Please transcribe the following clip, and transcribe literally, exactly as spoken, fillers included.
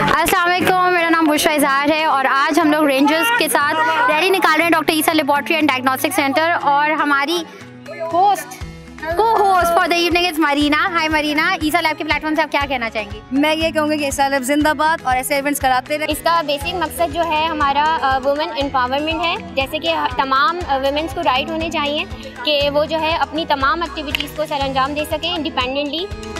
अस्सलाम वालेकुम, मेरा नाम बुशा इजहार है और आज हम लोग रेंजर्स के साथ रैली निकाल रहे हैं doctor Isa laboratory and diagnostic centre. और हमारी होस्ट को host for the evening is Marina. Hi Marina, Isa lab के प्लेटफॉर्म से आप क्या कहना चाहेंगी? मैं ये कहूँगी कि ईसा लैब जिंदाबाद और ऐसे इवेंट्स कराते रहे। इसका बेसिक मकसद जो है हमारा वुमेन एम्पावरमेंट है, जैसे कि तमाम वुमेंस को राइट होने चाहिए कि वो जो है अपनी तमाम एक्टिविटीज़ को सरअंजाम दे सकें इंडिपेंडेंटली।